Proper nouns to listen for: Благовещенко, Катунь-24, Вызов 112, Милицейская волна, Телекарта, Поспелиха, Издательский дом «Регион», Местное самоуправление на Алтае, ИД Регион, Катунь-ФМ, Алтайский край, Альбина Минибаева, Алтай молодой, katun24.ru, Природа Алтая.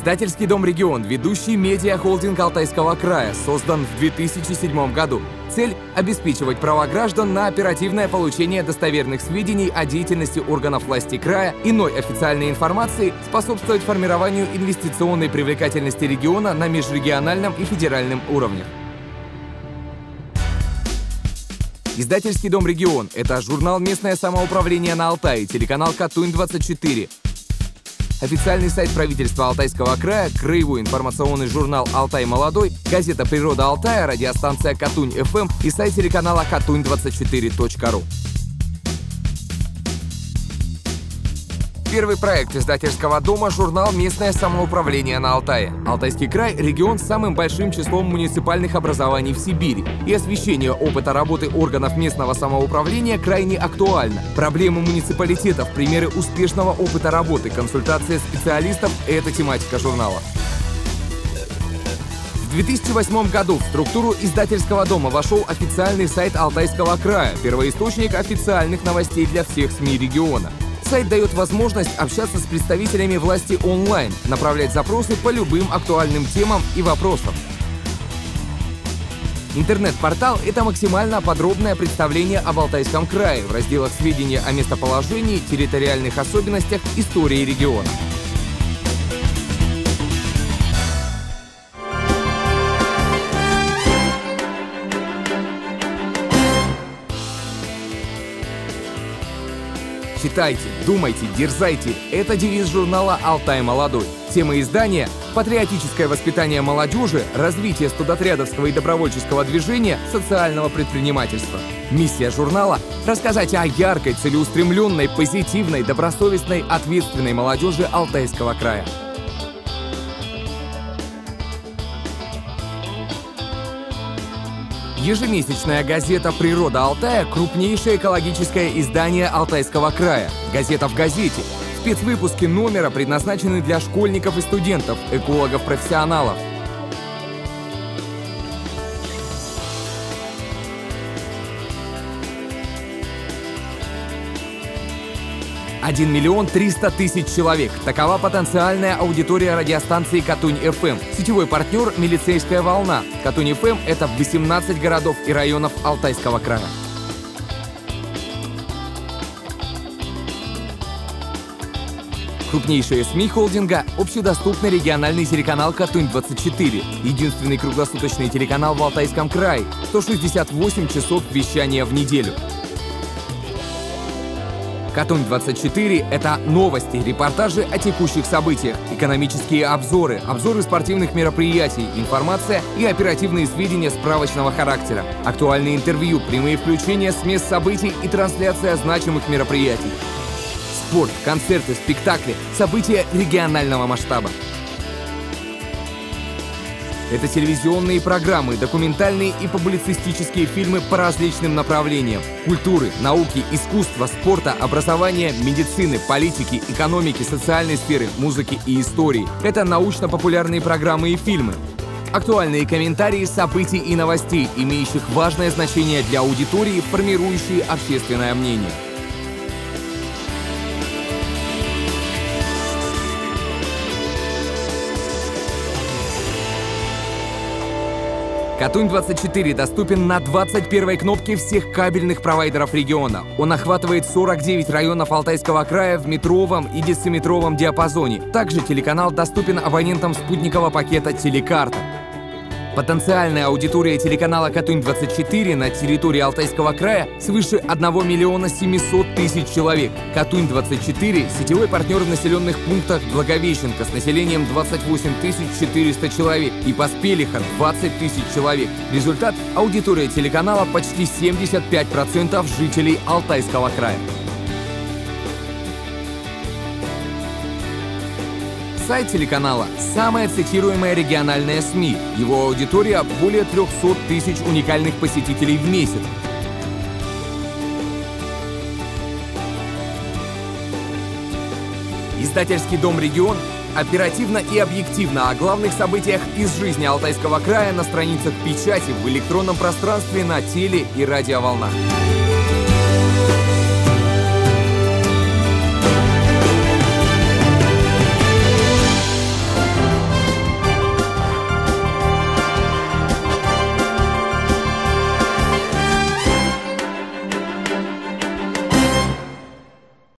Издательский дом «Регион», ведущий медиахолдинг Алтайского края, создан в 2007 году. Цель – обеспечивать права граждан на оперативное получение достоверных сведений о деятельности органов власти края, иной официальной информации, способствовать формированию инвестиционной привлекательности региона на межрегиональном и федеральном уровнях. Издательский дом «Регион» – это журнал «Местное самоуправление на Алтае», телеканал «Катунь-24». Официальный сайт правительства Алтайского края, краевой информационный журнал «Алтай молодой», газета «Природа Алтая», радиостанция «Катунь-ФМ» и сайт телеканала «Катунь24.ру». Первый проект издательского дома – журнал «Местное самоуправление на Алтае». Алтайский край – регион с самым большим числом муниципальных образований в Сибири. И освещение опыта работы органов местного самоуправления крайне актуально. Проблемы муниципалитетов, примеры успешного опыта работы, консультации специалистов – это тематика журнала. В 2008 году в структуру издательского дома вошел официальный сайт Алтайского края – первоисточник официальных новостей для всех СМИ региона. Сайт дает возможность общаться с представителями власти онлайн, направлять запросы по любым актуальным темам и вопросам. Интернет-портал – это максимально подробное представление об Алтайском крае в разделах сведения о местоположении, территориальных особенностях, истории региона. Читайте, думайте, дерзайте – это девиз журнала «Алтай молодой». Темы издания – патриотическое воспитание молодежи, развитие студотрядовского и добровольческого движения, социального предпринимательства. Миссия журнала – рассказать о яркой, целеустремленной, позитивной, добросовестной, ответственной молодежи Алтайского края. Ежемесячная газета «Природа Алтая» – крупнейшее экологическое издание Алтайского края. Газета в газете. Спецвыпуски номера предназначены для школьников и студентов, экологов-профессионалов. Один 1 300 000 человек. Такова потенциальная аудитория радиостанции «Катунь-ФМ». Сетевой партнер – «Милицейская волна». «Катунь-ФМ» – это 18 городов и районов Алтайского края. Крупнейшие СМИ холдинга – общедоступный региональный телеканал «Катунь-24», единственный круглосуточный телеканал в Алтайском крае, 168 часов вещания в неделю. «Катунь-24» — это новости, репортажи о текущих событиях, экономические обзоры, обзоры спортивных мероприятий, информация и оперативные сведения справочного характера, актуальные интервью, прямые включения с мест событий и трансляция значимых мероприятий. Спорт, концерты, спектакли, события регионального масштаба. Это телевизионные программы, документальные и публицистические фильмы по различным направлениям – культуры, науки, искусства, спорта, образования, медицины, политики, экономики, социальной сферы, музыки и истории. Это научно-популярные программы и фильмы. Актуальные комментарии событий и новостей, имеющих важное значение для аудитории, формирующие общественное мнение. «Катунь-24» доступен на 21-й кнопке всех кабельных провайдеров региона. Он охватывает 49 районов Алтайского края в метровом и дециметровом диапазоне. Также телеканал доступен абонентам спутникового пакета «Телекарта». Потенциальная аудитория телеканала «Катунь-24» на территории Алтайского края свыше 1 700 000 человек. «Катунь-24» – сетевой партнер в населенных пунктах Благовещенко с населением 28 400 человек и Поспелиха – 20 000 человек. Результат – аудитория телеканала почти 75% жителей Алтайского края. Сайт телеканала – самая цитируемая региональная СМИ. Его аудитория – более 300 000 уникальных посетителей в месяц. Издательский дом «Регион» оперативно и объективно о главных событиях из жизни Алтайского края на страницах печати, в электронном пространстве, на теле- и радиоволнах.